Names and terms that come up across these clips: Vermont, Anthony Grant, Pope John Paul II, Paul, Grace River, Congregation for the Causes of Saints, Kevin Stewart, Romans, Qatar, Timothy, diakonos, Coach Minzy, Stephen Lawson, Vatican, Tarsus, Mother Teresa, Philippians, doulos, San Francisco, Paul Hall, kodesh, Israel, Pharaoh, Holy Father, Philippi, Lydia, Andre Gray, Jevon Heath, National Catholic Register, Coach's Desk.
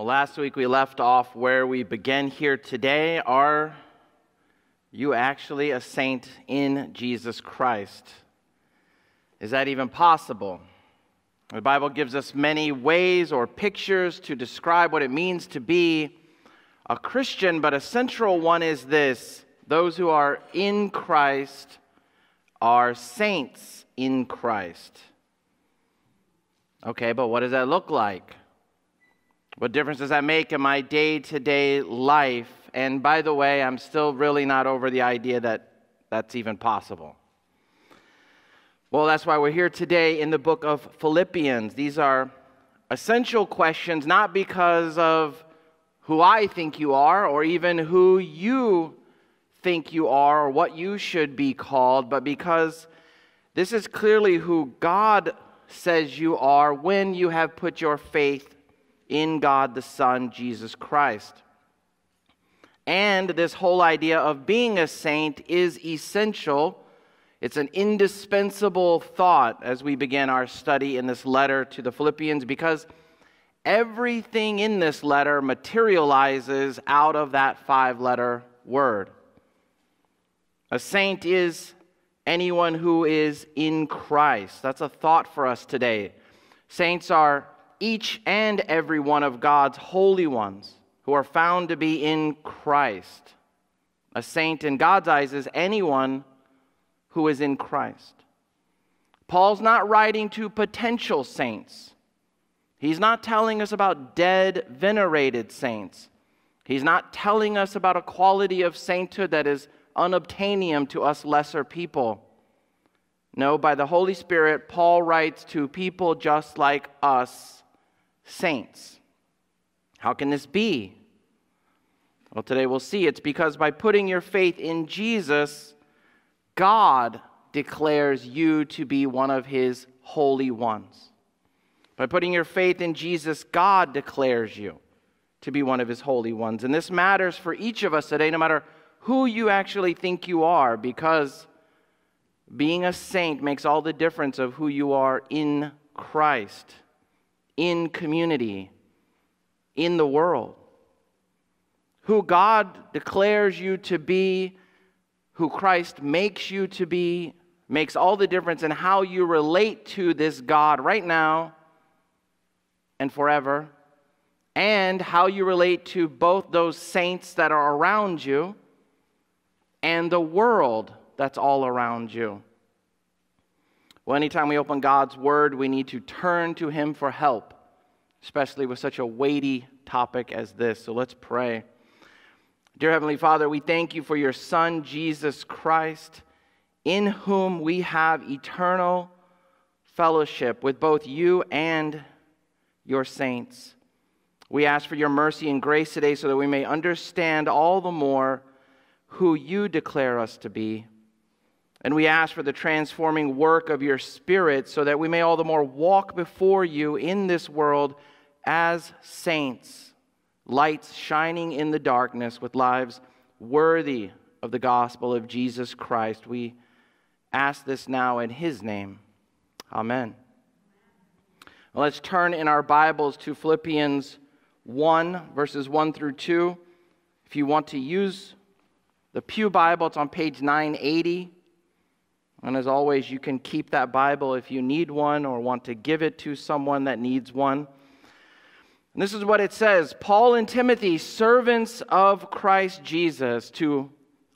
Well, last week we left off where we began here today. Are you actually a saint in Jesus Christ? Is that even possible? The Bible gives us many ways or pictures to describe what it means to be a Christian, but a central one is this: those who are in Christ are saints in Christ. Okay, but what does that look like? What difference does that make in my day-to-day life? And by the way, I'm still really not over the idea that that's even possible. Well, that's why we're here today in the book of Philippians. These are essential questions, not because of who I think you are or even who you think you are or what you should be called, but because this is clearly who God says you are when you have put your faith in God the Son, Jesus Christ. And this whole idea of being a saint is essential. It's an indispensable thought as we begin our study in this letter to the Philippians, because everything in this letter materializes out of that five-letter word. A saint is anyone who is in Christ. That's a thought for us today. Saints are each and every one of God's holy ones who are found to be in Christ. A saint in God's eyes is anyone who is in Christ. Paul's not writing to potential saints. He's not telling us about dead, venerated saints. He's not telling us about a quality of sainthood that is unobtainium to us lesser people. No, by the Holy Spirit, Paul writes to people just like us, saints. How can this be? Well, today we'll see. It's because by putting your faith in Jesus, God declares you to be one of His holy ones. By putting your faith in Jesus, God declares you to be one of His holy ones. And this matters for each of us today, no matter who you actually think you are, because being a saint makes all the difference of who you are in Christ, in community, in the world. Who God declares you to be, who Christ makes you to be, makes all the difference in how you relate to this God right now and forever, and how you relate to both those saints that are around you and the world that's all around you. Well, anytime we open God's Word, we need to turn to Him for help, especially with such a weighty topic as this. So let's pray. Dear Heavenly Father, we thank You for Your Son, Jesus Christ, in whom we have eternal fellowship with both You and Your saints. We ask for Your mercy and grace today so that we may understand all the more who You declare us to be. And we ask for the transforming work of Your Spirit so that we may all the more walk before You in this world as saints, lights shining in the darkness with lives worthy of the gospel of Jesus Christ. We ask this now in His name. Amen. Well, let's turn in our Bibles to Philippians 1, verses 1 through 2. If you want to use the Pew Bible, it's on page 980. And as always, you can keep that Bible if you need one or want to give it to someone that needs one. And this is what it says: Paul and Timothy, servants of Christ Jesus, to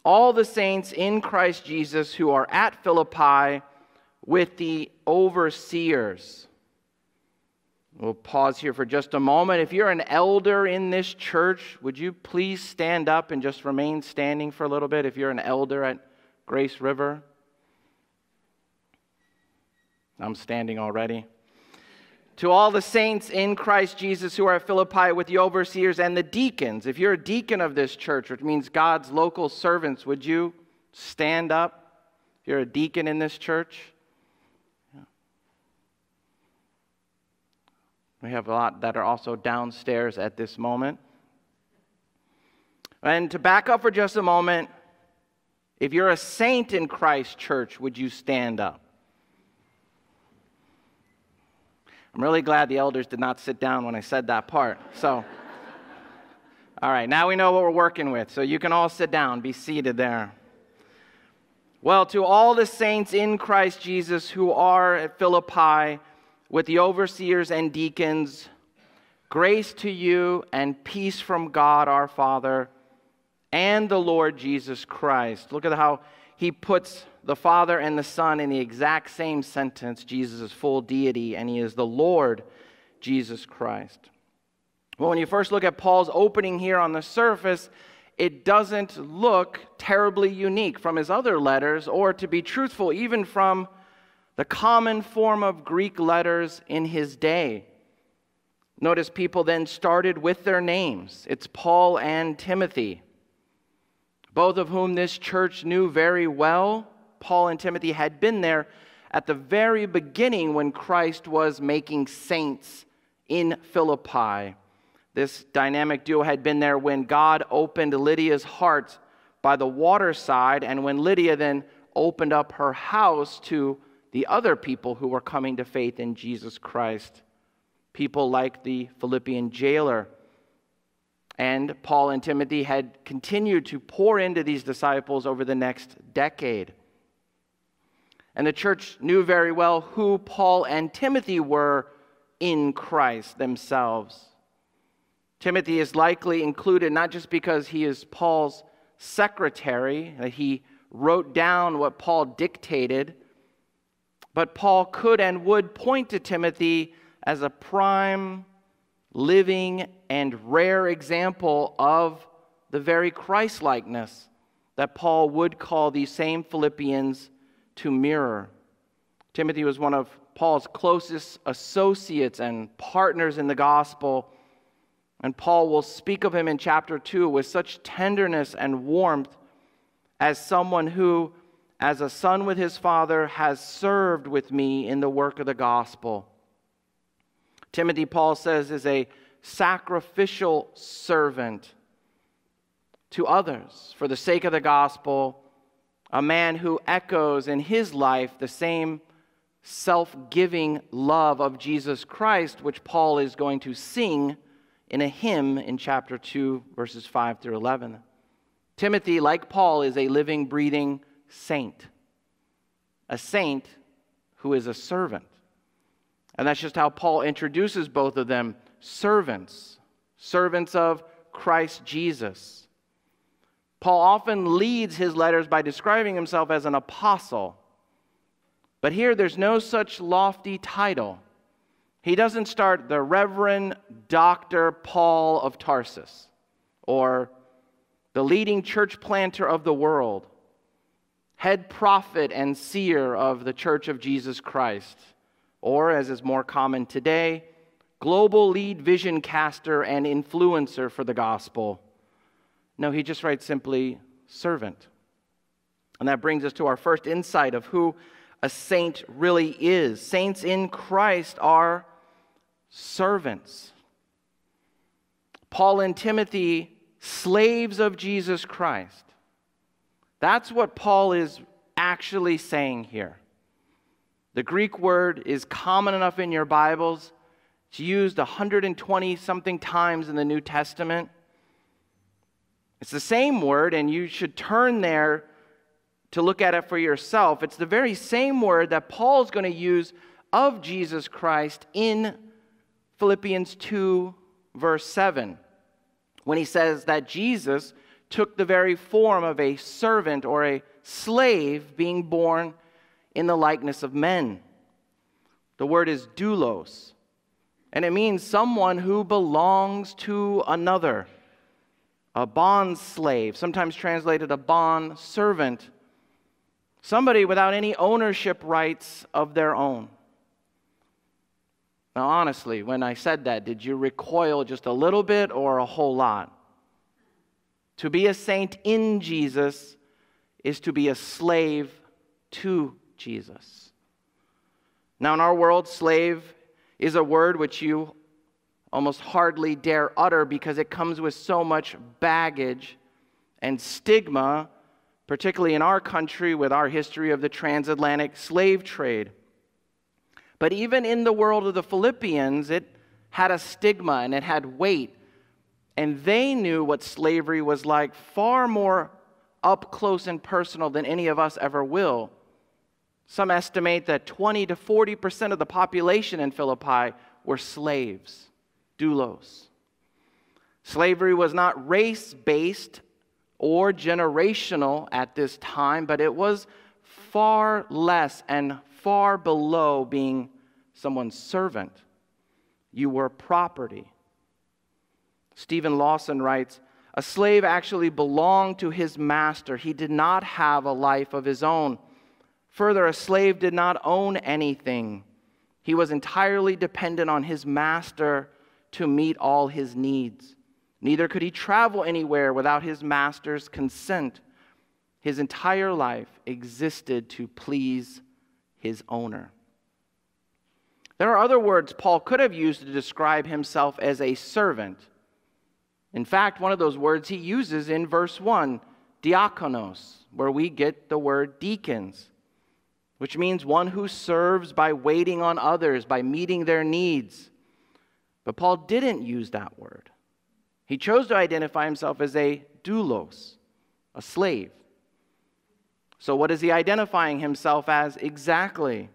all the saints in Christ Jesus who are at Philippi with the overseers. We'll pause here for just a moment. If you're an elder in this church, would you please stand up and just remain standing for a little bit if you're an elder at Grace River? I'm standing already. To all the saints in Christ Jesus who are at Philippi with the overseers and the deacons. If you're a deacon of this church, which means God's local servants, would you stand up if you're a deacon in this church? Yeah. We have a lot that are also downstairs at this moment. And to back up for just a moment, if you're a saint in Christ Church, would you stand up? I'm really glad the elders did not sit down when I said that part. So All right, now we know what we're working with, so you can all sit down, be seated there. Well, to all the saints in Christ Jesus who are at Philippi with the overseers and deacons, grace to you and peace from God our Father and the Lord Jesus Christ. Look at how he puts the Father and the Son in the exact same sentence. Jesus is full deity and he is the Lord Jesus Christ. Well, when you first look at Paul's opening here on the surface, it doesn't look terribly unique from his other letters, or to be truthful, even from the common form of Greek letters in his day. Notice people then started with their names. It's Paul and Timothy, both of whom this church knew very well. Paul and Timothy had been there at the very beginning when Christ was making saints in Philippi. This dynamic duo had been there when God opened Lydia's heart by the waterside, and when Lydia then opened up her house to the other people who were coming to faith in Jesus Christ. People like the Philippian jailer. And Paul and Timothy had continued to pour into these disciples over the next decade. And the church knew very well who Paul and Timothy were in Christ themselves. Timothy is likely included not just because he is Paul's secretary, that he wrote down what Paul dictated, but Paul could and would point to Timothy as a prime, living, and rare example of the very Christ-likeness that Paul would call these same Philippians to mirror. Timothy was one of Paul's closest associates and partners in the gospel. And Paul will speak of him in chapter 2 with such tenderness and warmth as someone who, as a son with his father, has served with me in the work of the gospel. Timothy, Paul says, is a sacrificial servant to others for the sake of the gospel, a man who echoes in his life the same self-giving love of Jesus Christ, which Paul is going to sing in a hymn in chapter 2, verses 5 through 11. Timothy, like Paul, is a living, breathing saint. A saint who is a servant. And that's just how Paul introduces both of them. Servants. Servants of Christ Jesus. Paul often leads his letters by describing himself as an apostle. But here there's no such lofty title. He doesn't start the Reverend Dr. Paul of Tarsus or the leading church planter of the world, head prophet and seer of the Church of Jesus Christ, or, as is more common today, global lead vision caster and influencer for the gospel. No, he just writes simply servant. And that brings us to our first insight of who a saint really is. Saints in Christ are servants. Paul and Timothy, slaves of Jesus Christ. That's what Paul is actually saying here. The Greek word is common enough in your Bibles. It's used 120-something times in the New Testament. It's the same word, and you should turn there to look at it for yourself. It's the very same word that Paul's going to use of Jesus Christ in Philippians 2, verse 7, when he says that Jesus took the very form of a servant or a slave, being born in the likeness of men. The word is doulos, and it means someone who belongs to another, a bond slave, sometimes translated a bond servant, somebody without any ownership rights of their own. Now, honestly, when I said that, did you recoil just a little bit or a whole lot? To be a saint in Jesus is to be a slave to Jesus. Now, in our world, slave is a word which you almost hardly dare utter because it comes with so much baggage and stigma, particularly in our country with our history of the transatlantic slave trade. But even in the world of the Philippians, it had a stigma and it had weight. and they knew what slavery was like far more up close and personal than any of us ever will. Some estimate that 20 to 40% of the population in Philippi were slaves, doulos. Slavery was not race-based or generational at this time, but it was far less and far below being someone's servant. You were property. Stephen Lawson writes, "A slave actually belonged to his master. He did not have a life of his own. Further, a slave did not own anything. He was entirely dependent on his master to meet all his needs. Neither could he travel anywhere without his master's consent. His entire life existed to please his owner." There are other words Paul could have used to describe himself as a servant. In fact, one of those words he uses in verse 1, diakonos, where we get the word deacons, which means one who serves by waiting on others, by meeting their needs. But Paul didn't use that word. He chose to identify himself as a doulos, a slave. So what is he identifying himself as exactly?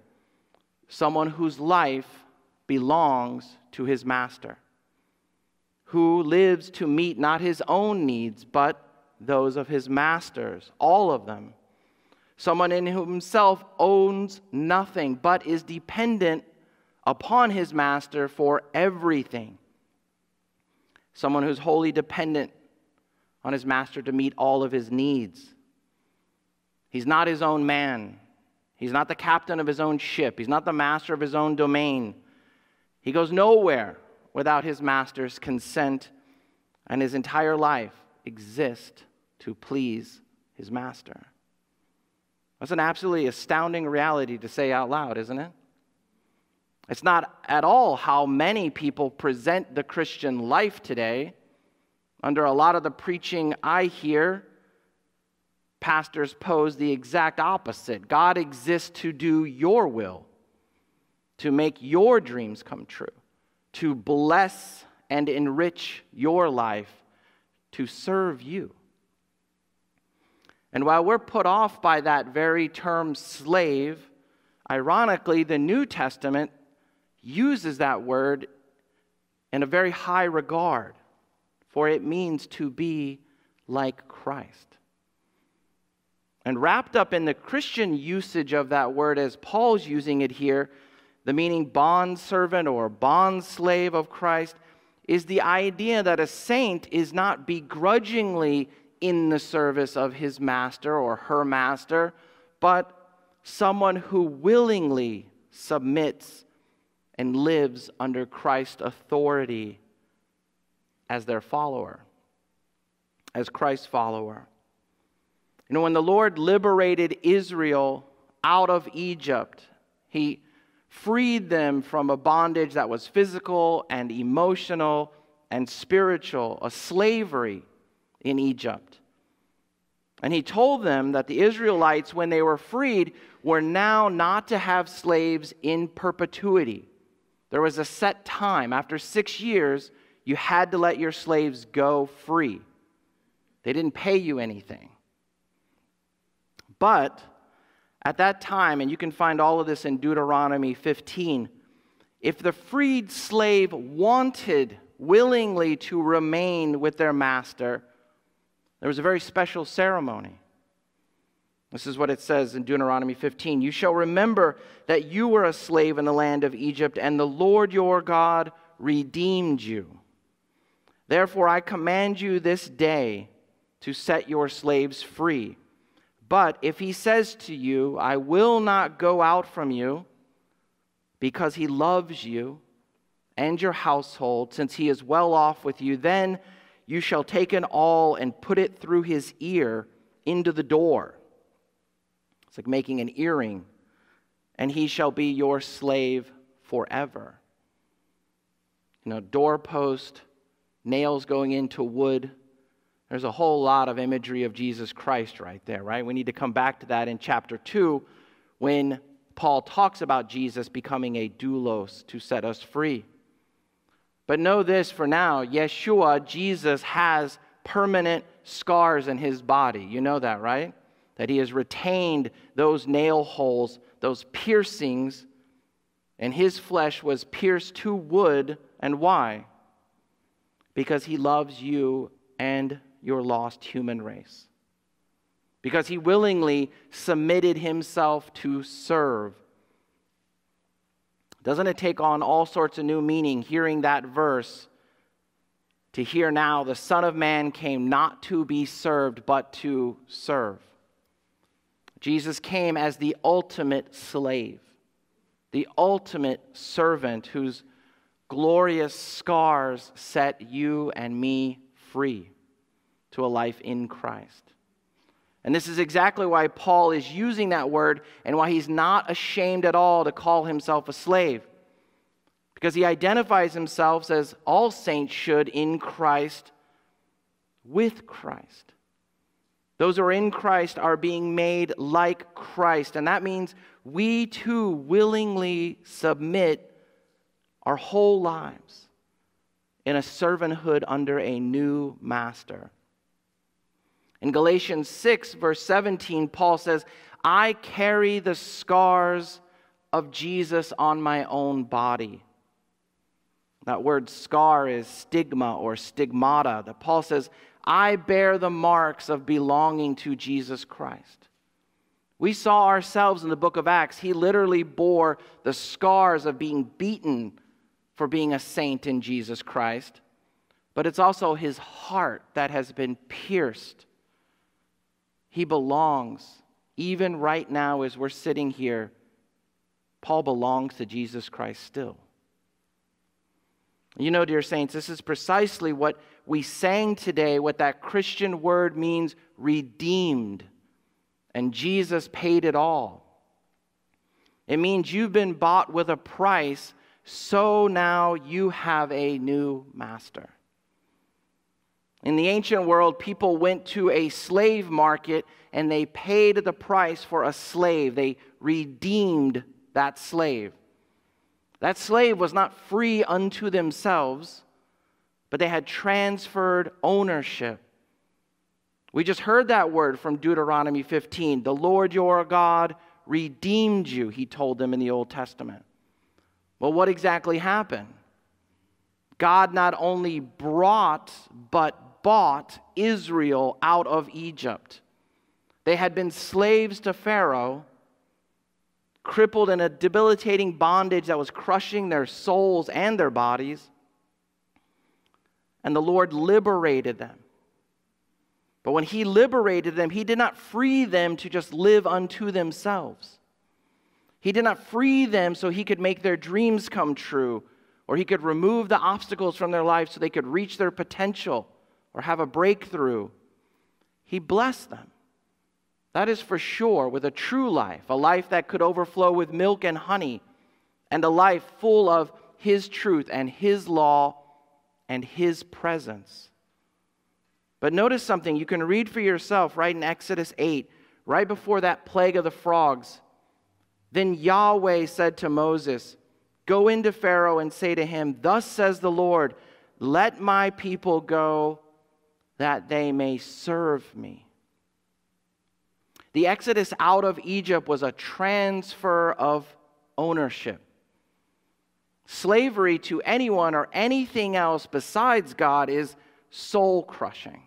Someone whose life belongs to his master, who lives to meet not his own needs, but those of his master's, all of them. Someone in whom himself owns nothing, but is dependent upon his master for everything. Someone who's wholly dependent on his master to meet all of his needs. He's not his own man. He's not the captain of his own ship. He's not the master of his own domain. He goes nowhere without his master's consent, and his entire life exists to please his master. That's an absolutely astounding reality to say out loud, isn't it? It's not at all how many people present the Christian life today. Under a lot of the preaching I hear, pastors pose the exact opposite. God exists to do your will, to make your dreams come true, to bless and enrich your life, to serve you. And while we're put off by that very term slave, ironically, the New Testament uses that word in a very high regard, for it means to be like Christ. And wrapped up in the Christian usage of that word as Paul's using it here, the meaning bondservant or bondslave of Christ is the idea that a saint is not begrudgingly in the service of his master or her master, but someone who willingly submits and lives under Christ's authority as their follower, as Christ's follower. You know, when the Lord liberated Israel out of Egypt, he freed them from a bondage that was physical and emotional and spiritual, a slavery in Egypt. And he told them that the Israelites, when they were freed, were now not to have slaves in perpetuity. There was a set time. After 6 years, you had to let your slaves go free. They didn't pay you anything. But at that time, and you can find all of this in Deuteronomy 15, if the freed slave wanted willingly to remain with their master, there was a very special ceremony. This is what it says in Deuteronomy 15. "You shall remember that you were a slave in the land of Egypt, and the Lord your God redeemed you. Therefore I command you this day to set your slaves free. But if he says to you, 'I will not go out from you,' because he loves you and your household, since he is well off with you, then you shall take an awl and put it through his ear into the door." It's like making an earring. "And he shall be your slave forever." You know, doorpost, nails going into wood. There's a whole lot of imagery of Jesus Christ right there, right? We need to come back to that in chapter 2 when Paul talks about Jesus becoming a doulos to set us free. But know this for now, Yeshua, Jesus, has permanent scars in his body. You know that, right? That he has retained those nail holes, those piercings, and his flesh was pierced to wood. And why? Because he loves you and your lost human race. Because he willingly submitted himself to serve. Doesn't it take on all sorts of new meaning hearing that verse? To hear now, the Son of Man came not to be served, but to serve. Jesus came as the ultimate slave, the ultimate servant whose glorious scars set you and me free to a life in Christ. And this is exactly why Paul is using that word and why he's not ashamed at all to call himself a slave. Because he identifies himself as all saints should in Christ, with Christ. Those who are in Christ are being made like Christ. And that means we too willingly submit our whole lives in a servanthood under a new master. In Galatians 6, verse 17, Paul says, I carry the scars of Jesus on my own body. That word scar is stigma or stigmata. That Paul says, I bear the marks of belonging to Jesus Christ. We saw ourselves in the book of Acts. He literally bore the scars of being beaten for being a saint in Jesus Christ. But it's also his heart that has been pierced. He belongs, even right now as we're sitting here, Paul belongs to Jesus Christ still. You know, dear saints, this is precisely what we sang today, what that Christian word means, redeemed. And Jesus paid it all. It means you've been bought with a price, so now you have a new master. In the ancient world, people went to a slave market and they paid the price for a slave. They redeemed that slave. That slave was not free unto themselves, but they had transferred ownership. We just heard that word from Deuteronomy 15. The Lord your God redeemed you, he told them in the Old Testament. Well, what exactly happened? God not only brought, but bought Israel out of Egypt. They had been slaves to Pharaoh, crippled in a debilitating bondage that was crushing their souls and their bodies. And the Lord liberated them. But when he liberated them, he did not free them to just live unto themselves. He did not free them so he could make their dreams come true, or he could remove the obstacles from their life so they could reach their potential or have a breakthrough. He blessed them. That is for sure, with a true life, a life that could overflow with milk and honey, and a life full of his truth and his law and his presence. But notice something. You can read for yourself right in Exodus 8, right before that plague of the frogs. Then Yahweh said to Moses, go into Pharaoh and say to him, thus says the Lord, let my people go, that they may serve me. The exodus out of Egypt was a transfer of ownership. Slavery to anyone or anything else besides God is soul-crushing.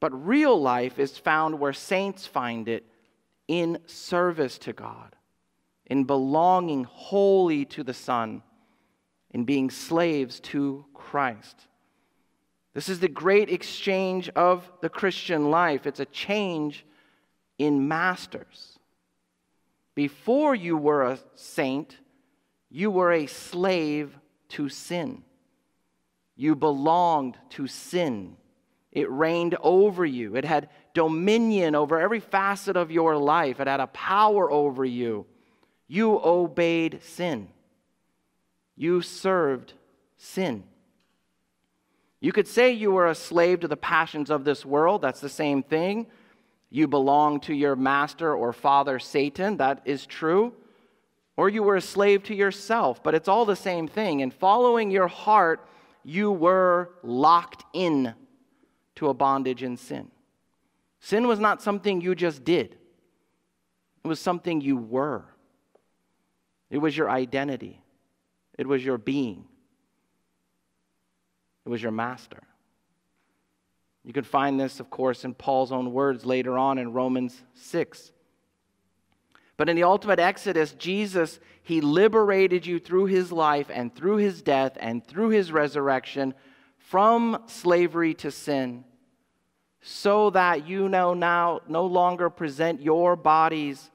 But real life is found where saints find it, in service to God, in belonging wholly to the Son, in being slaves to Christ. This is the great exchange of the Christian life. It's a change in masters. Before you were a saint, you were a slave to sin. You belonged to sin. It reigned over you. It had dominion over every facet of your life. It had a power over you. You obeyed sin. You served sin. You could say you were a slave to the passions of this world. That's the same thing. You belong to your master or father, Satan. That is true. or you were a slave to yourself, but it's all the same thing. In following your heart, you were locked in to a bondage in sin. Sin was not something you just did. It was something you were. It was your identity. It was your being. It was your master. You can find this, of course, in Paul's own words later on in Romans 6. But in the ultimate exodus, Jesus, he liberated you through his life and through his death and through his resurrection from slavery to sin, so that you now no longer present your bodies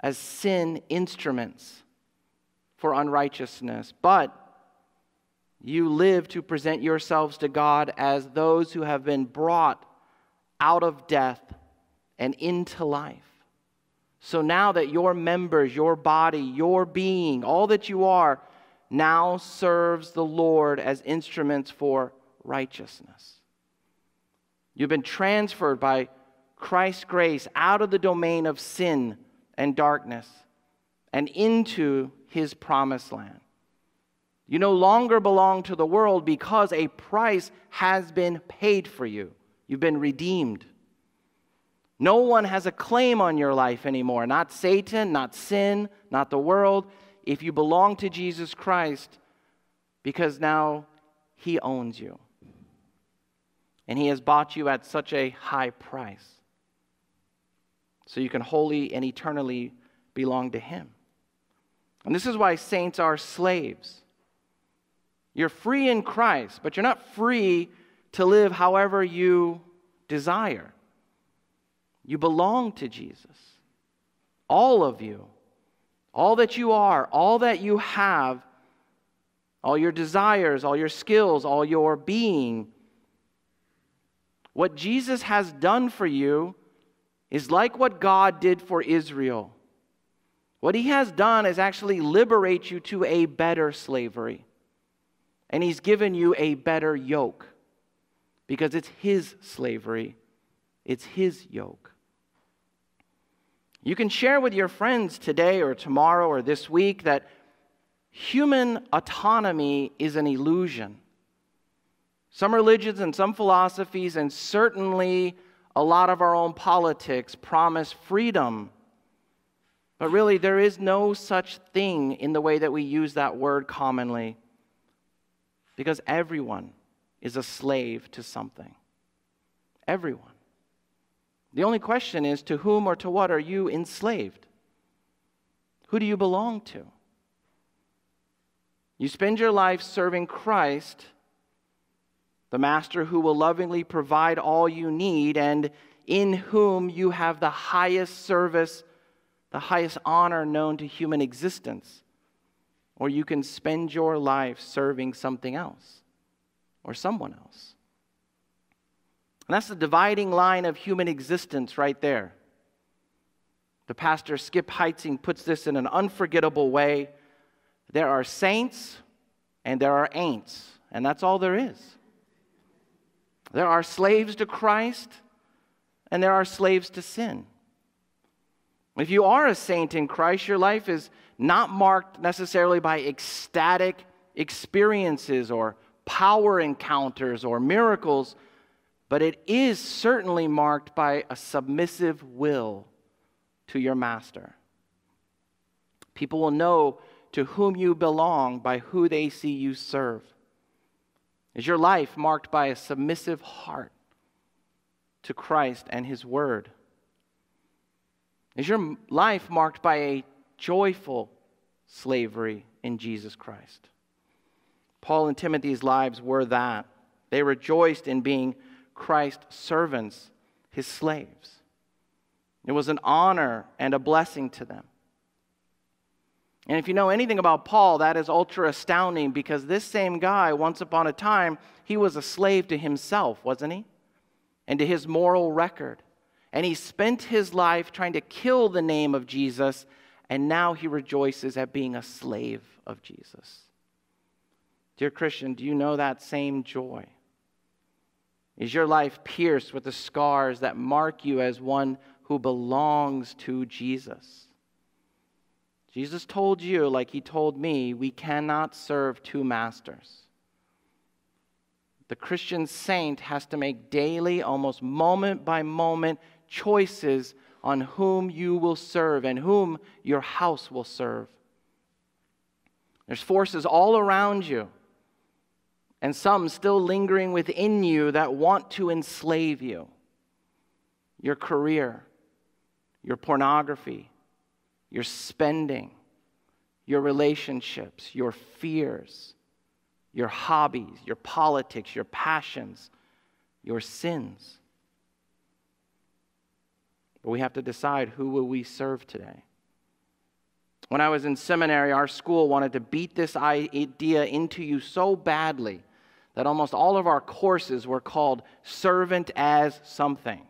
as sin instruments for unrighteousness, but you live to present yourselves to God as those who have been brought out of death and into life. So now that your members, your body, your being, all that you are, now serves the Lord as instruments for righteousness. You've been transferred by Christ's grace out of the domain of sin and darkness and into his promised land. You no longer belong to the world because a price has been paid for you. You've been redeemed. No one has a claim on your life anymore. Not Satan, not sin, not the world. If you belong to Jesus Christ, because now he owns you. And he has bought you at such a high price. So you can wholly and eternally belong to him. And this is why saints are slaves. You're free in Christ, but you're not free to live however you desire. You belong to Jesus, all of you, all that you are, all that you have, all your desires, all your skills, all your being. What Jesus has done for you is like what God did for Israel. What he has done is actually liberate you to a better slavery, and he's given you a better yoke because it's his slavery, it's his yoke. You can share with your friends today or tomorrow or this week that human autonomy is an illusion. Some religions and some philosophies and certainly a lot of our own politics promise freedom. But really, there is no such thing in the way that we use that word commonly, because everyone is a slave to something. Everyone. The only question is, to whom or to what are you enslaved? Who do you belong to? You spend your life serving Christ, the master who will lovingly provide all you need and in whom you have the highest service, the highest honor known to human existence. Or you can spend your life serving something else or someone else. And that's the dividing line of human existence right there. The pastor Skip Heitzing puts this in an unforgettable way. There are saints and there are ain'ts, and that's all there is. There are slaves to Christ and there are slaves to sin. If you are a saint in Christ, your life is not marked necessarily by ecstatic experiences or power encounters or miracles, but it is certainly marked by a submissive will to your master. People will know to whom you belong by who they see you serve. Is your life marked by a submissive heart to Christ and his word? Is your life marked by a joyful slavery in Jesus Christ? Paul and Timothy's lives were that. They rejoiced in being Christ's servants, his slaves. It was an honor and a blessing to them. And if you know anything about Paul, that is ultra astounding, because this same guy, once upon a time, he was a slave to himself, wasn't he? And to his moral record. And he spent his life trying to kill the name of Jesus, and now he rejoices at being a slave of Jesus. Dear Christian, do you know that same joy? Is your life pierced with the scars that mark you as one who belongs to Jesus? Jesus told you, like he told me, we cannot serve two masters. The Christian saint has to make daily, almost moment by moment, choices on whom you will serve and whom your house will serve. There's forces all around you, and some still lingering within you that want to enslave you. Your career, your pornography, your spending, your relationships, your fears, your hobbies, your politics, your passions, your sins. But we have to decide, who will we serve today? When I was in seminary, our school wanted to beat this idea into you so badly that almost all of our courses were called servant as something.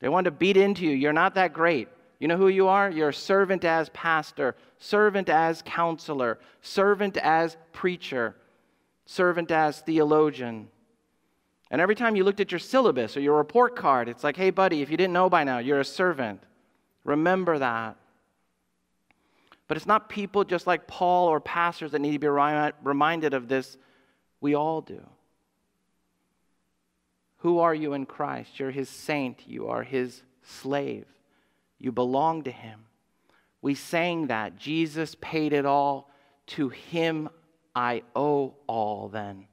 They wanted to beat into you, you're not that great. You know who you are? You're a servant as pastor, servant as counselor, servant as preacher, servant as theologian. And every time you looked at your syllabus or your report card, it's like, hey, buddy, if you didn't know by now, you're a servant. Remember that. But it's not people just like Paul or pastors that need to be reminded of this. We all do. Who are you in Christ? You're his saint. You are his slave. You belong to him. We sang that. Jesus paid it all. To him I owe all then.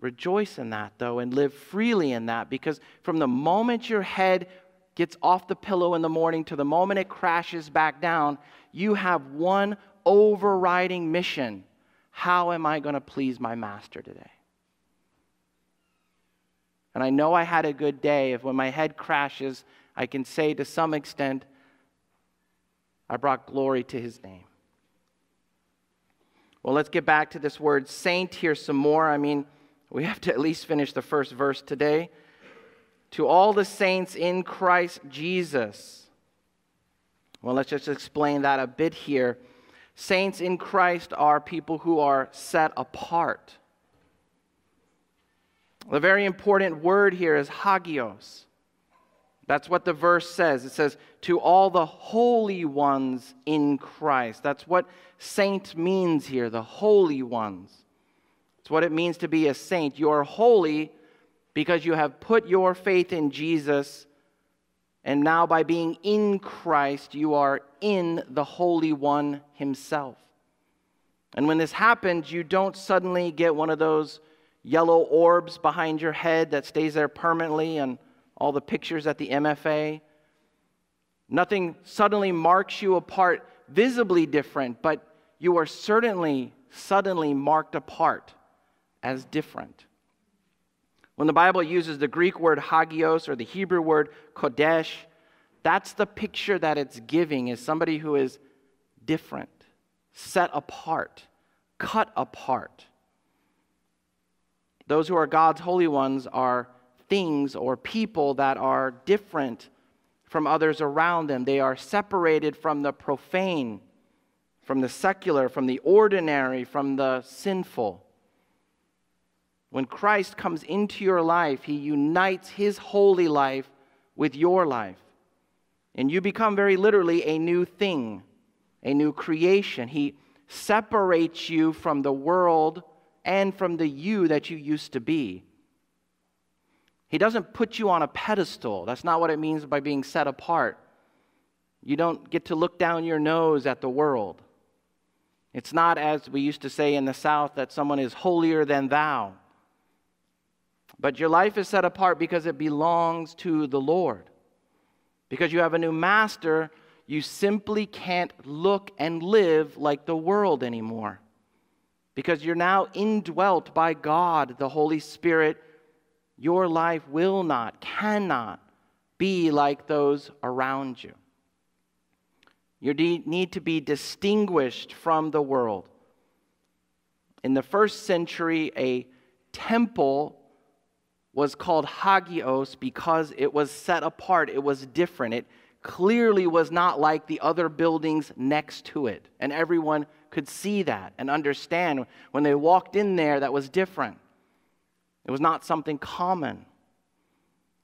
Rejoice in that, though, and live freely in that, because from the moment your head gets off the pillow in the morning to the moment it crashes back down, you have one overriding mission. How am I going to please my master today? And I know I had a good day if when my head crashes, I can say to some extent, I brought glory to his name. Well, let's get back to this word saint here some more. I mean, we have to at least finish the first verse today. To all the saints in Christ Jesus. Well, let's just explain that a bit here. Saints in Christ are people who are set apart. The very important word here is hagios. That's what the verse says. It says, to all the holy ones in Christ. That's what saint means here, the holy ones. It's what it means to be a saint. You are holy because you have put your faith in Jesus, and now by being in Christ, you are in the Holy One himself. And when this happens, you don't suddenly get one of those yellow orbs behind your head that stays there permanently and all the pictures at the MFA. Nothing suddenly marks you apart, visibly different, but you are certainly suddenly marked apart as different. When the Bible uses the Greek word hagios or the Hebrew word kodesh, that's the picture that it's giving, is somebody who is different, set apart, cut apart. Those who are God's holy ones are things or people that are different from others around them. They are separated from the profane, from the secular, from the ordinary, from the sinful. When Christ comes into your life, he unites his holy life with your life. And you become very literally a new thing, a new creation. He separates you from the world and from the you that you used to be. He doesn't put you on a pedestal. That's not what it means by being set apart. You don't get to look down your nose at the world. It's not, as we used to say in the South, that someone is holier than thou. But your life is set apart because it belongs to the Lord. Because you have a new master, you simply can't look and live like the world anymore. Because you're now indwelt by God, the Holy Spirit. Your life will not, cannot be like those around you. You need to be distinguished from the world. In the first century, a temple was called hagios because it was set apart, it was different. It clearly was not like the other buildings next to it. And everyone could see that and understand when they walked in there that was different. It was not something common.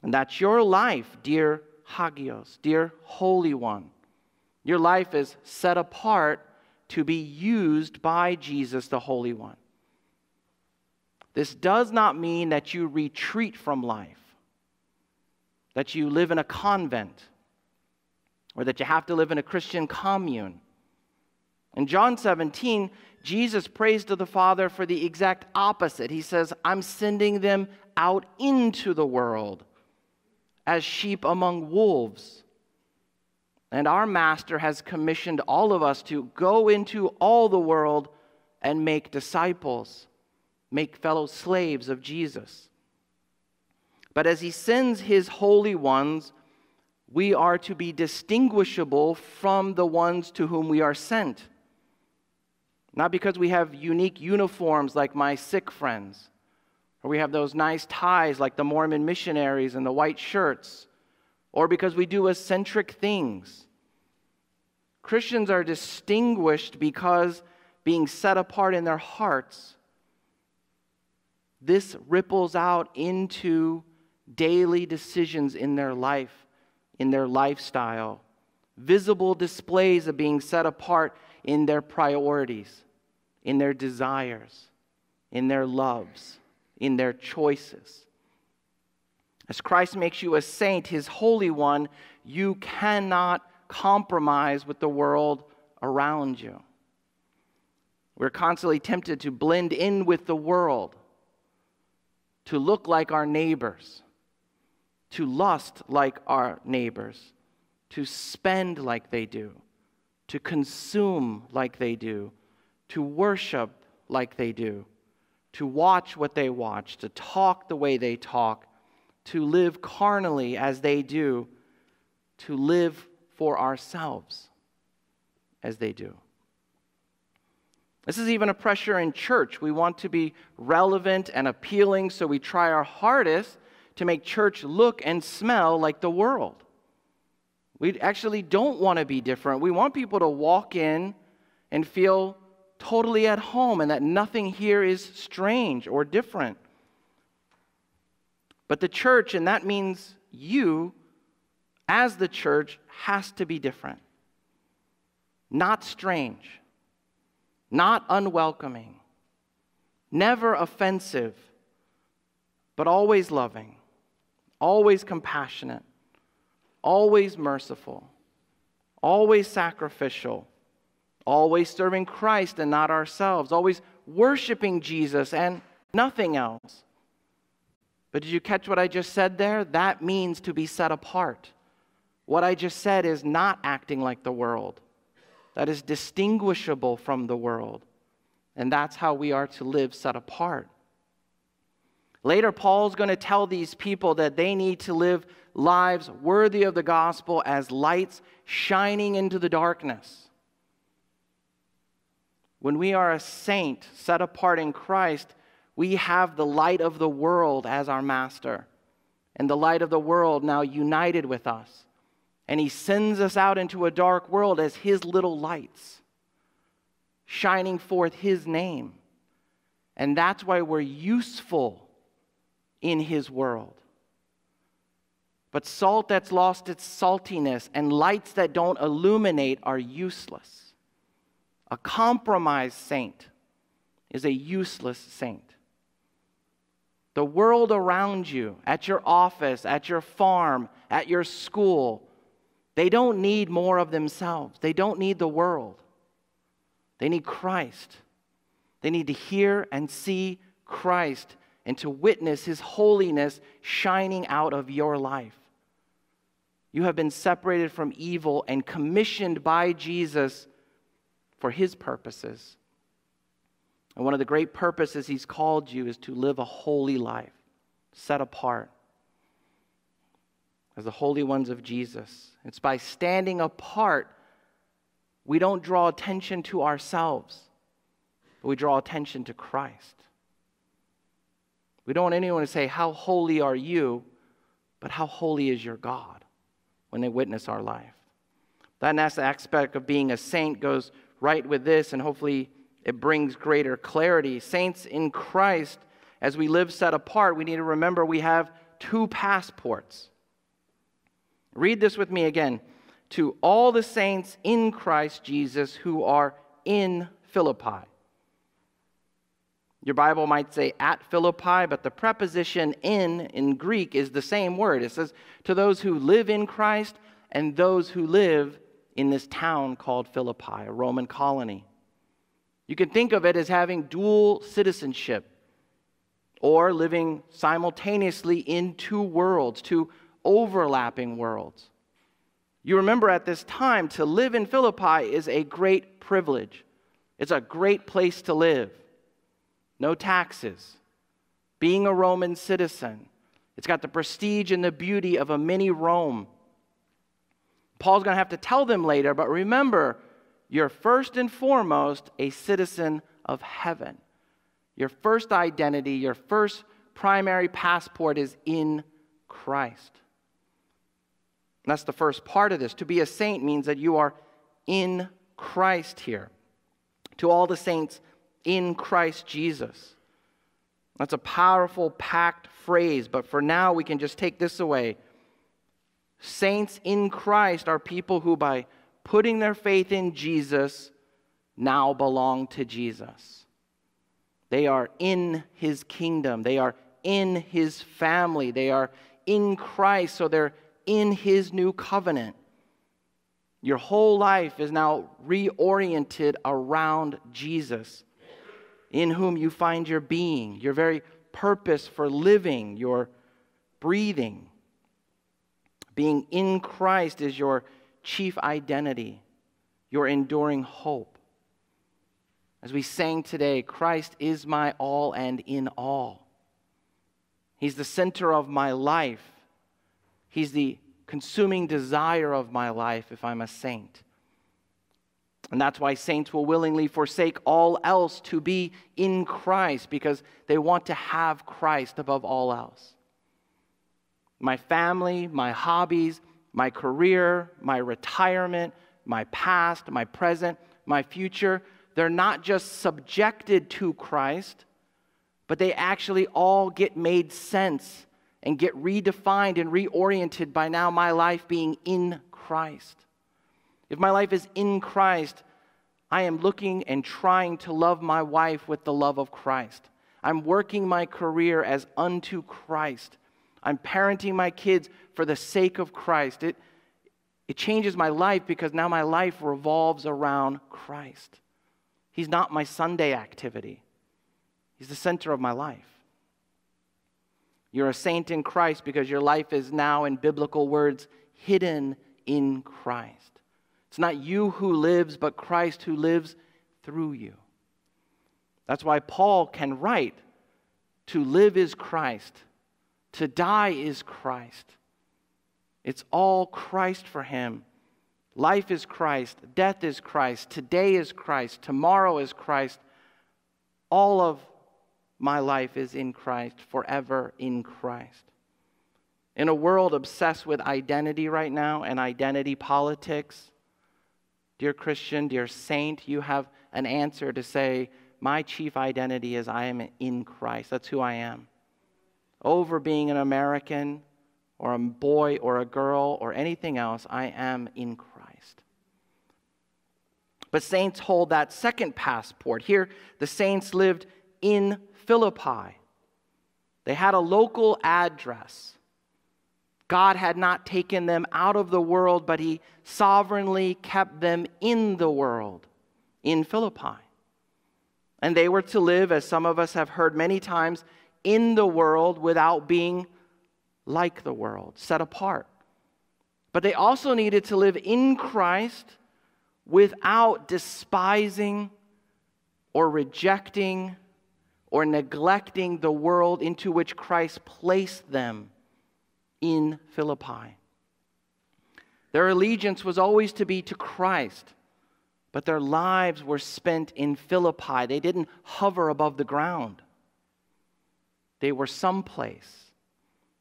And that's your life, dear hagios, dear Holy One. Your life is set apart to be used by Jesus, the Holy One. This does not mean that you retreat from life, that you live in a convent, or that you have to live in a Christian commune. In John 17, Jesus prays to the Father for the exact opposite. He says, I'm sending them out into the world as sheep among wolves. And our Master has commissioned all of us to go into all the world and make disciples, make fellow slaves of Jesus. But as he sends his holy ones, we are to be distinguishable from the ones to whom we are sent. Not because we have unique uniforms like my Sikh friends, or we have those nice ties like the Mormon missionaries and the white shirts, or because we do eccentric things. Christians are distinguished because being set apart in their hearts, this ripples out into daily decisions in their life, in their lifestyle, visible displays of being set apart in their priorities, in their desires, in their loves, in their choices. As Christ makes you a saint, his Holy One, you cannot compromise with the world around you. We're constantly tempted to blend in with the world, to look like our neighbors, to lust like our neighbors, to spend like they do, to consume like they do, to worship like they do, to watch what they watch, to talk the way they talk, to live carnally as they do, to live for ourselves as they do. This is even a pressure in church. We want to be relevant and appealing, so we try our hardest to make church look and smell like the world. We actually don't want to be different. We want people to walk in and feel totally at home and that nothing here is strange or different. But the church, and that means you as the church, has to be different. Not strange. Not unwelcoming. Never offensive. But always loving. Always compassionate. Always merciful, always sacrificial, always serving Christ and not ourselves, always worshiping Jesus and nothing else. But did you catch what I just said there? That means to be set apart. What I just said is not acting like the world. That is distinguishable from the world. And that's how we are to live set apart. Later, Paul's going to tell these people that they need to live lives worthy of the gospel as lights shining into the darkness. When we are a saint set apart in Christ, we have the light of the world as our master, and the light of the world now united with us. And he sends us out into a dark world as his little lights, shining forth his name. And that's why we're useful in his world. But salt that's lost its saltiness and lights that don't illuminate are useless. A compromised saint is a useless saint. The world around you, at your office, at your farm, at your school, they don't need more of themselves. They don't need the world. They need Christ. They need to hear and see Christ and to witness his holiness shining out of your life. You have been separated from evil and commissioned by Jesus for his purposes. And one of the great purposes he's called you is to live a holy life, set apart as the holy ones of Jesus. It's by standing apart, we don't draw attention to ourselves, but we draw attention to Christ. We don't want anyone to say, how holy are you? But how holy is your God, when they witness our life. That aspect of being a saint goes right with this, and hopefully it brings greater clarity. Saints in Christ, as we live set apart, we need to remember we have two passports. Read this with me again. to all the saints in Christ Jesus who are in Philippi. Your Bible might say at Philippi, but the preposition in Greek is the same word. It says to those who live in Christ and those who live in this town called Philippi, a Roman colony. You can think of it as having dual citizenship or living simultaneously in two worlds, two overlapping worlds. You remember at this time to live in Philippi is a great privilege. It's a great place to live. No taxes, being a Roman citizen. It's got the prestige and the beauty of a mini Rome. Paul's going to have to tell them later, but remember, you're first and foremost a citizen of heaven. Your first identity, your first primary passport is in Christ. And that's the first part of this. To be a saint means that you are in Christ here. To all the saints in Christ Jesus. That's a powerful, packed phrase, but for now we can just take this away. Saints in Christ are people who by putting their faith in Jesus now belong to Jesus. They are in his kingdom. They are in his family. They are in Christ, so they're in his new covenant. Your whole life is now reoriented around Jesus, in whom you find your being, your very purpose for living, your breathing. Being in Christ is your chief identity, your enduring hope. As we sang today, Christ is my all and in all. He's the center of my life. He's the consuming desire of my life if I'm a saint. And that's why saints will willingly forsake all else to be in Christ, because they want to have Christ above all else. My family, my hobbies, my career, my retirement, my past, my present, my future, they're not just subjected to Christ, but they actually all get made sense and get redefined and reoriented by now my life being in Christ. If my life is in Christ, I am looking and trying to love my wife with the love of Christ. I'm working my career as unto Christ. I'm parenting my kids for the sake of Christ. It changes my life because now my life revolves around Christ. He's not my Sunday activity. He's the center of my life. You're a saint in Christ because your life is now, in biblical words, hidden in Christ. It's not you who lives, but Christ who lives through you. That's why Paul can write, to live is Christ, to die is Christ. It's all Christ for him. Life is Christ, death is Christ, today is Christ, tomorrow is Christ. All of my life is in Christ, forever in Christ. In a world obsessed with identity right now and identity politics, dear Christian, dear saint, you have an answer to say, my chief identity is I am in Christ. That's who I am. Over being an American or a boy or a girl or anything else, I am in Christ. But saints hold that second passport. Here, the saints lived in Philippi. They had a local address. God had not taken them out of the world, but he sovereignly kept them in the world, in Philippi. And they were to live, as some of us have heard many times, in the world without being like the world, set apart. But they also needed to live in Christ without despising or rejecting or neglecting the world into which Christ placed them. In Philippi. Their allegiance was always to be to Christ, but their lives were spent in Philippi. They didn't hover above the ground. They were someplace.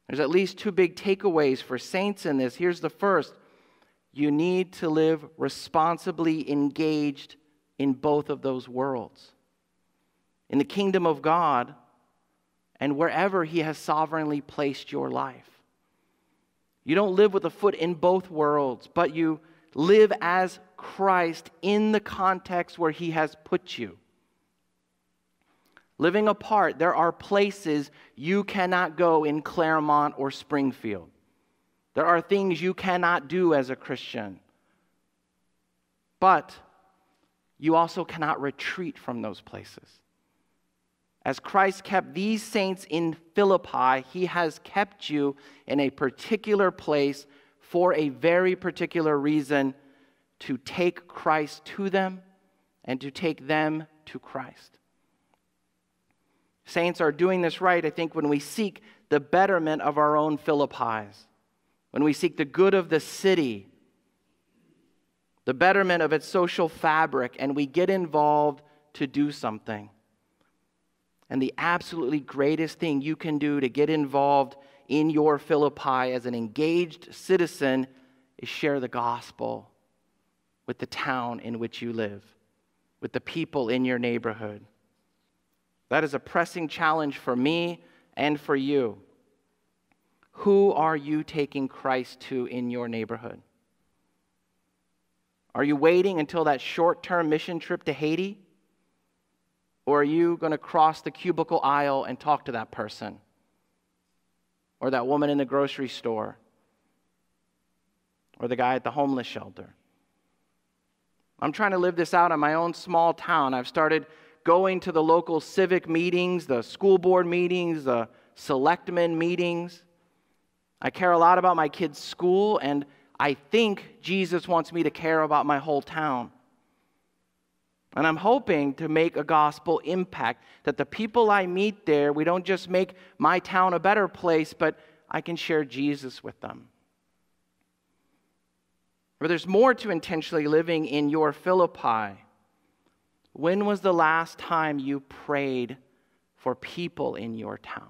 There's at least two big takeaways for saints in this. Here's the first. You need to live responsibly engaged in both of those worlds. In the kingdom of God and wherever he has sovereignly placed your life. You don't live with a foot in both worlds, but you Live as Christ in the context where he has put you. Living apart, there are places you cannot go in Claremont or Springfield. There are things you cannot do as a Christian. But you also cannot retreat from those places. As Christ kept these saints in Philippi, he has kept you in a particular place for a very particular reason, to take Christ to them and to take them to Christ. Saints are doing this right, I think, when we seek the betterment of our own Philippi, when we seek the good of the city, the betterment of its social fabric, and we get involved to do something. And the absolutely greatest thing you can do to get involved in your Philippi as an engaged citizen is share the gospel with the town in which you live, with the people in your neighborhood. That is a pressing challenge for me and for you. Who are you taking Christ to in your neighborhood? Are you waiting until that short-term mission trip to Haiti? Or are you going to cross the cubicle aisle and talk to that person? Or that woman in the grocery store? Or the guy at the homeless shelter? I'm trying to live this out in my own small town. I've started going to the local civic meetings, the school board meetings, the selectmen meetings. I care a lot about my kids' school, and I think Jesus wants me to care about my whole town. And I'm hoping to make a gospel impact, that the people I meet there, we don't just make my town a better place, but I can share Jesus with them. But there's more to intentionally living in your Philippi. When was the last time you prayed for people in your town?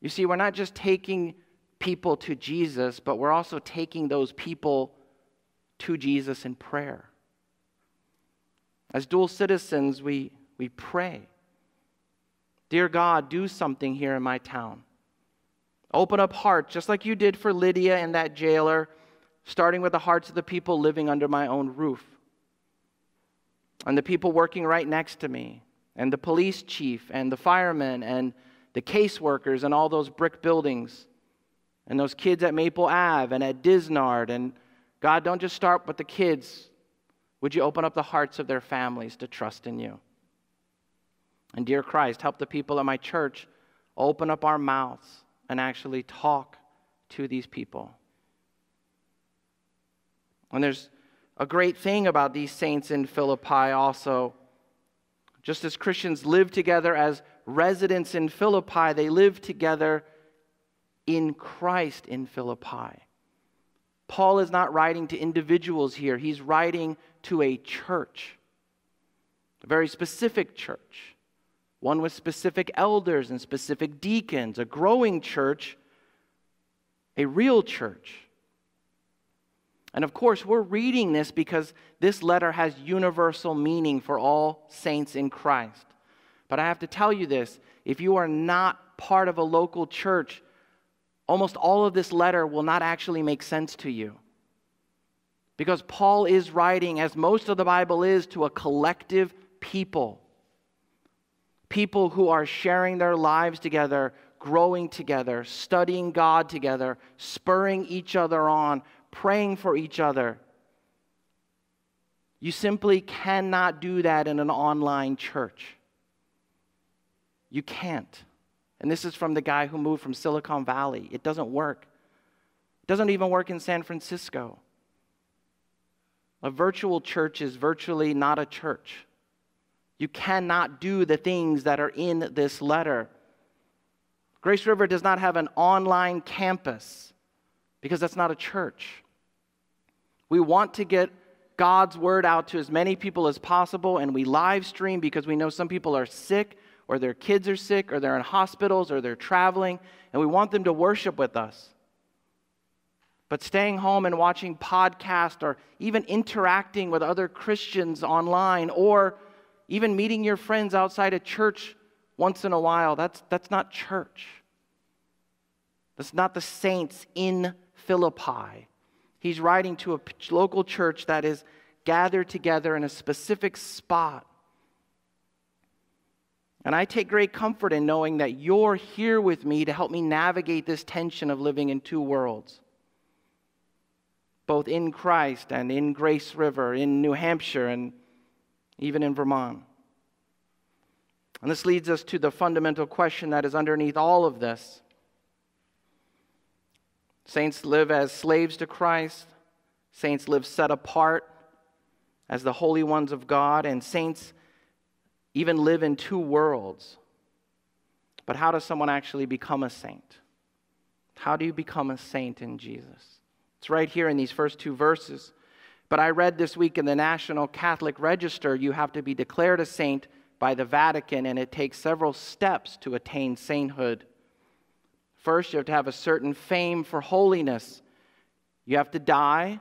You see, we're not just taking people to Jesus, but we're also taking those people to Jesus in prayer. As dual citizens, we pray. Dear God, do something here in my town. Open up hearts, just like you did for Lydia and that jailer, starting with the hearts of the people living under my own roof, and the people working right next to me, and the police chief, and the firemen, and the caseworkers, and all those brick buildings, and those kids at Maple Ave, and at Disnard, and God, don't just start with the kids. Would you open up the hearts of their families to trust in you? And dear Christ, help the people at my church open up our mouths and actually talk to these people. And there's a great thing about these saints in Philippi also. Just as Christians live together as residents in Philippi, they live together in Christ in Philippi. Paul is not writing to individuals here. He's writing to a church, a very specific church, one with specific elders and specific deacons, a growing church, a real church. And of course, we're reading this because this letter has universal meaning for all saints in Christ. But I have to tell you this, if you are not part of a local church, almost all of this letter will not actually make sense to you, because Paul is writing, as most of the Bible is, to a collective people. People who are sharing their lives together, growing together, studying God together, spurring each other on, praying for each other. You simply cannot do that in an online church. You can't. And this is from the guy who moved from Silicon Valley. It doesn't work. It doesn't even work in San Francisco. A virtual church is virtually not a church. You cannot do the things that are in this letter. Grace River does not have an online campus because that's not a church. We want to get God's word out to as many people as possible, and we live stream because we know some people are sick, or their kids are sick, or they're in hospitals, or they're traveling, and we want them to worship with us. But staying home and watching podcasts, or even interacting with other Christians online, or even meeting your friends outside of church once in a while, that's not church. That's not the saints in Philippi. He's writing to a local church that is gathered together in a specific spot. And I take great comfort in knowing that you're here with me to help me navigate this tension of living in two worlds, both in Christ and in Grace River, in New Hampshire, and even in Vermont. And this leads us to the fundamental question that is underneath all of this. Saints live as slaves to Christ. Saints live set apart as the holy ones of God. And saints even live in two worlds. But how does someone actually become a saint? How do you become a saint in Jesus? It's right here in these first two verses. But I read this week in the National Catholic Register, you have to be declared a saint by the Vatican, and it takes several steps to attain sainthood. First, you have to have a certain fame for holiness. You have to die.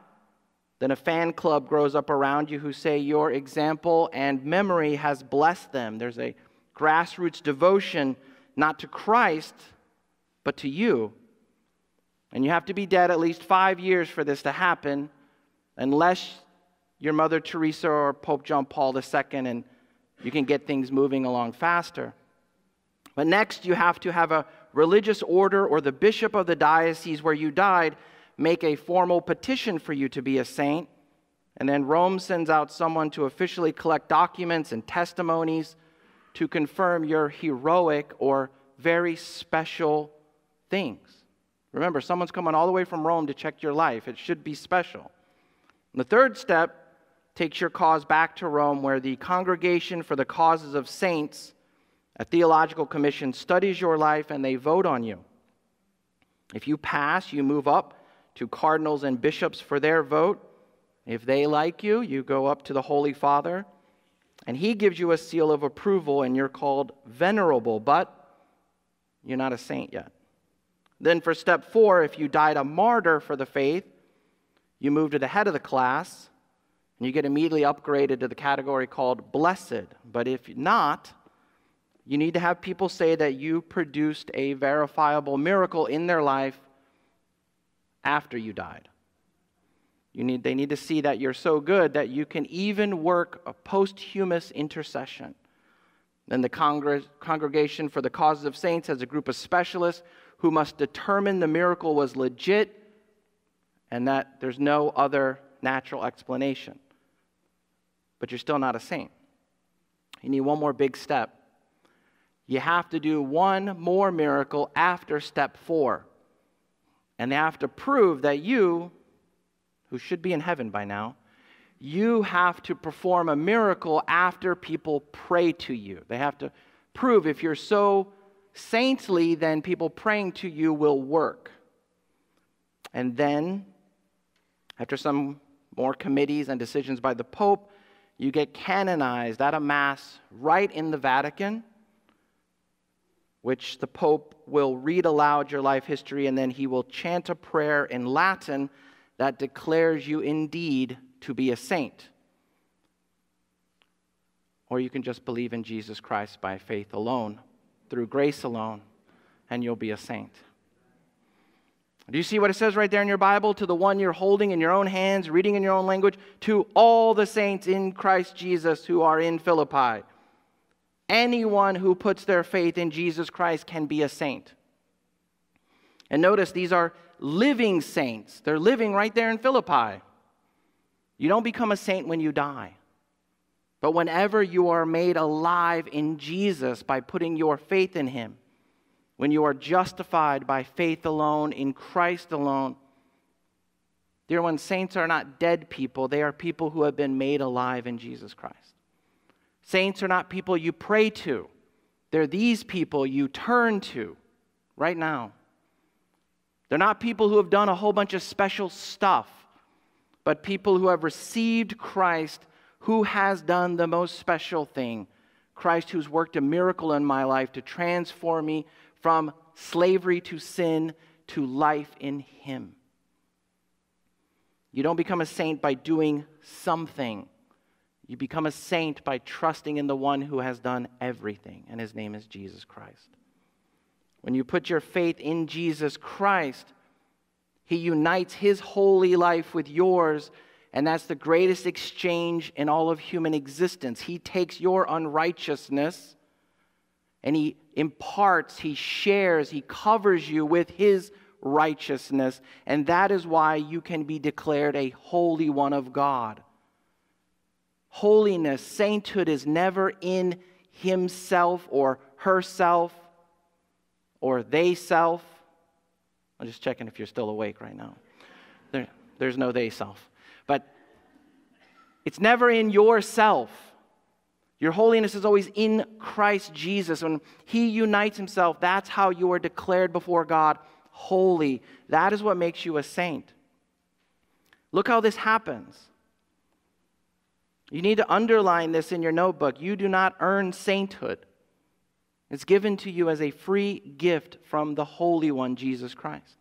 Then a fan club grows up around you who say your example and memory has blessed them. There's a grassroots devotion, not to Christ, but to you. And you have to be dead at least 5 years for this to happen, unless you're Mother Teresa or Pope John Paul II, and you can get things moving along faster. But next, you have to have a religious order or the bishop of the diocese where you died make a formal petition for you to be a saint, and then Rome sends out someone to officially collect documents and testimonies to confirm your heroic or very special things. Remember, someone's coming all the way from Rome to check your life. It should be special. And the third step takes your cause back to Rome, where the Congregation for the Causes of Saints, a theological commission, studies your life and they vote on you. If you pass, you move up to cardinals and bishops for their vote. If they like you, you go up to the Holy Father, and he gives you a seal of approval, and you're called venerable, but you're not a saint yet. Then for step 4, if you died a martyr for the faith, you move to the head of the class, and you get immediately upgraded to the category called blessed. But if not, you need to have people say that you produced a verifiable miracle in their life after you died. They need to see that you're so good that you can even work a posthumous intercession. Then the Congregation for the Causes of Saints has a group of specialists who must determine the miracle was legit and that there's no other natural explanation. But you're still not a saint. You need one more big step. You have to do one more miracle after step 4. And they have to prove that you, who should be in heaven by now, you have to perform a miracle after people pray to you. They have to prove if you're so saintly, then people praying to you will work. And then, after some more committees and decisions by the Pope, you get canonized at a mass right in the Vatican, which the Pope will read aloud your life history, and then he will chant a prayer in Latin that declares you indeed to be a saint. Or you can just believe in Jesus Christ by faith alone, through grace alone, and you'll be a saint. Do you see what it says right there in your Bible? To the one you're holding in your own hands, reading in your own language, to all the saints in Christ Jesus who are in Philippi. Anyone who puts their faith in Jesus Christ can be a saint. And notice, these are living saints. They're living right there in Philippi. You don't become a saint when you die. But whenever you are made alive in Jesus by putting your faith in him, when you are justified by faith alone, in Christ alone, dear ones, saints are not dead people. They are people who have been made alive in Jesus Christ. Saints are not people you pray to. They're these people you turn to right now. They're not people who have done a whole bunch of special stuff, but people who have received Christ, who has done the most special thing. Christ, who's worked a miracle in my life to transform me from slavery to sin to life in him. You don't become a saint by doing something. You become a saint by trusting in the one who has done everything, and his name is Jesus Christ. When you put your faith in Jesus Christ, He unites his holy life with yours, and that's the greatest exchange in all of human existence. He takes your unrighteousness and he imparts, he shares, he covers you with his righteousness, and that is why you can be declared a holy one of God. Holiness, sainthood is never in himself or herself or they-self. I'm just checking if you're still awake right now. There's no they-self. But it's never in yourself. Your holiness is always in Christ Jesus. When he unites himself, that's how you are declared before God holy. That is what makes you a saint. Look how this happens. You need to underline this in your notebook. You do not earn sainthood. It's given to you as a free gift from the Holy One, Jesus Christ.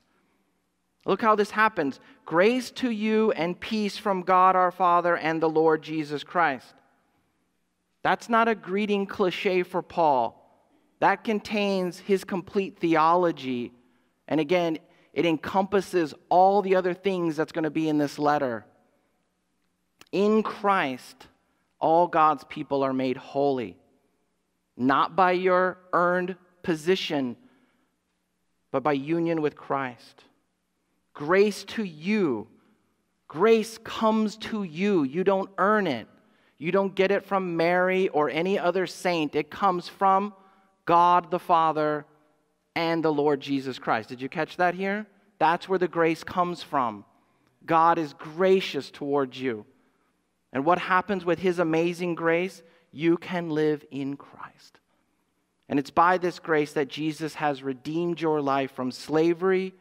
Look how this happens. Grace to you and peace from God our Father and the Lord Jesus Christ. That's not a greeting cliche for Paul. That contains his complete theology. And again, it encompasses all the other things that's going to be in this letter. In Christ, all God's people are made holy, not by your earned position, but by union with Christ. Grace to you. Grace comes to you. You don't earn it. You don't get it from Mary or any other saint. It comes from God the Father and the Lord Jesus Christ. Did you catch that here? That's where the grace comes from. God is gracious towards you. And what happens with his amazing grace? You can live in Christ. And it's by this grace that Jesus has redeemed your life from slavery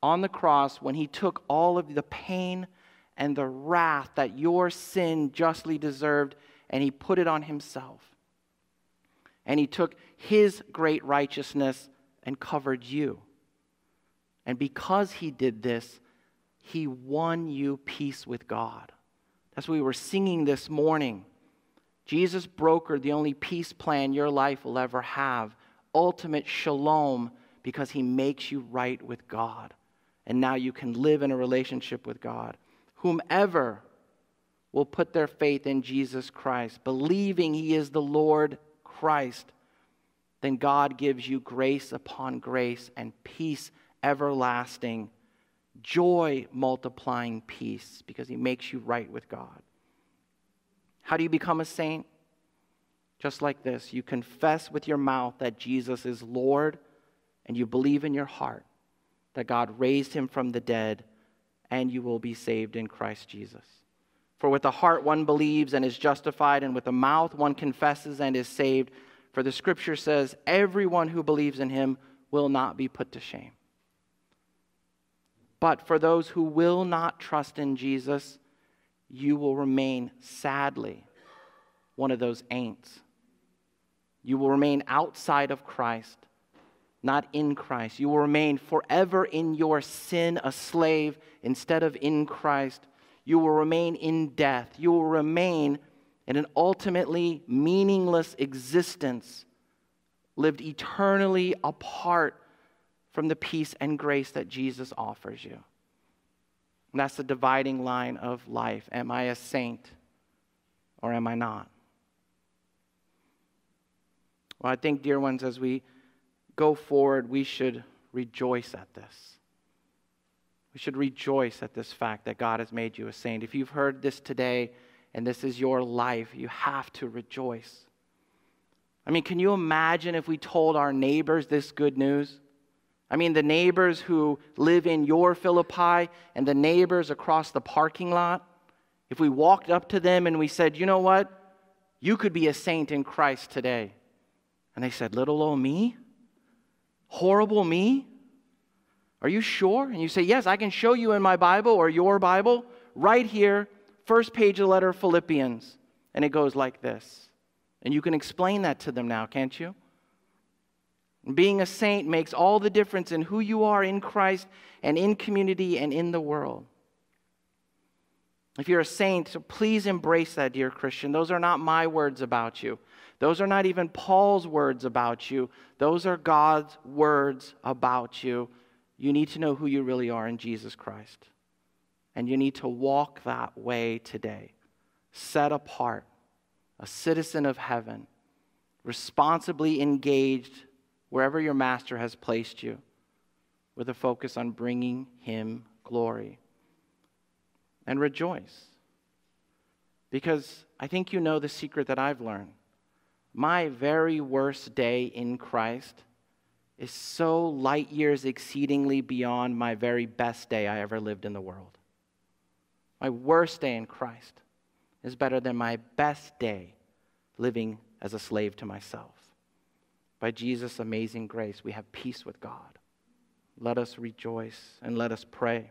on the cross when he took all of the pain and the wrath that your sin justly deserved, and he put it on himself. And he took his great righteousness and covered you. And because he did this, he won you peace with God. That's what we were singing this morning. Jesus brokered the only peace plan your life will ever have, ultimate shalom, because he makes you right with God. And now you can live in a relationship with God. Whomever will put their faith in Jesus Christ, believing he is the Lord Christ, then God gives you grace upon grace and peace everlasting, joy multiplying peace, because he makes you right with God. How do you become a saint? Just like this. You confess with your mouth that Jesus is Lord, and you believe in your heart that God raised him from the dead, and you will be saved in Christ Jesus. For with the heart one believes and is justified, and with the mouth one confesses and is saved. For the scripture says, everyone who believes in him will not be put to shame. But for those who will not trust in Jesus, you will remain, sadly, one of those ain'ts. You will remain outside of Christ, not in Christ. You will remain forever in your sin, a slave, instead of in Christ. You will remain in death. You will remain in an ultimately meaningless existence, lived eternally apart from the peace and grace that Jesus offers you. And that's the dividing line of life. Am I a saint or am I not? Well, I think, dear ones, as we go forward, we should rejoice at this. We should rejoice at this fact that God has made you a saint. If you've heard this today and this is your life, you have to rejoice. I mean, can you imagine if we told our neighbors this good news? I mean, the neighbors who live in your Philippi and the neighbors across the parking lot, if we walked up to them and we said, you know what? You could be a saint in Christ today. And they said, little old me? Horrible me? Are you sure? And you say, yes, I can show you in my Bible or your Bible right here, first page of the letter of Philippians. And it goes like this. And you can explain that to them now, can't you? Being a saint makes all the difference in who you are in Christ and in community and in the world. If you're a saint, so please embrace that, dear Christian. Those are not my words about you. Those are not even Paul's words about you. Those are God's words about you. You need to know who you really are in Jesus Christ. And you need to walk that way today. Set apart, a citizen of heaven, responsibly engaged wherever your master has placed you, with a focus on bringing him glory. And rejoice. Because I think you know the secret that I've learned. My very worst day in Christ is so light years exceedingly beyond my very best day I ever lived in the world. My worst day in Christ is better than my best day living as a slave to myself. By Jesus' amazing grace, we have peace with God. Let us rejoice and let us pray.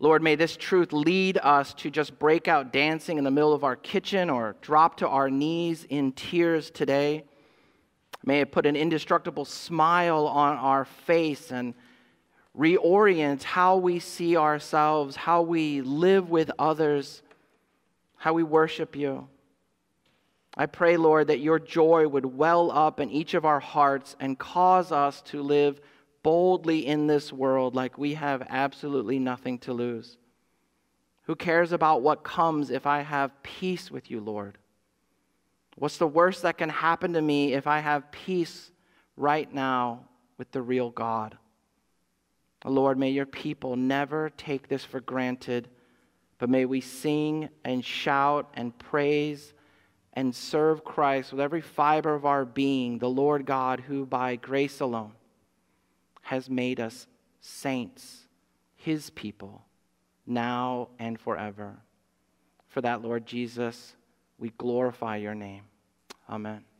Lord, may this truth lead us to just break out dancing in the middle of our kitchen or drop to our knees in tears today. May it put an indestructible smile on our face and reorient how we see ourselves, how we live with others, how we worship you. I pray, Lord, that your joy would well up in each of our hearts and cause us to live boldly in this world like we have absolutely nothing to lose. Who cares about what comes if I have peace with you, Lord? What's the worst that can happen to me if I have peace right now with the real God? Lord, may your people never take this for granted, but may we sing and shout and praise and serve Christ with every fiber of our being, the Lord God who by grace alone has made us saints, his people, now and forever. For that, Lord Jesus, we glorify your name. Amen.